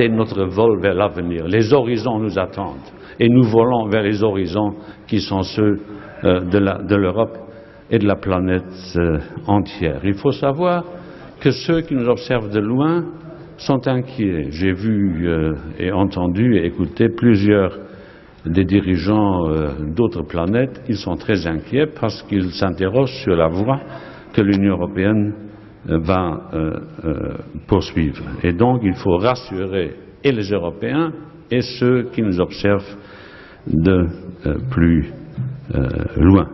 C'est notre vol vers l'avenir. Les horizons nous attendent et nous volons vers les horizons qui sont ceux de l'Europe et de la planète entière. Il faut savoir que ceux qui nous observent de loin sont inquiets. J'ai vu et entendu et écouté plusieurs des dirigeants d'autres planètes. Ils sont très inquiets parce qu'ils s'interrogent sur la voie que l'Union européenne va poursuivre. Et donc il faut rassurer et les Européens et ceux qui nous observent de plus loin.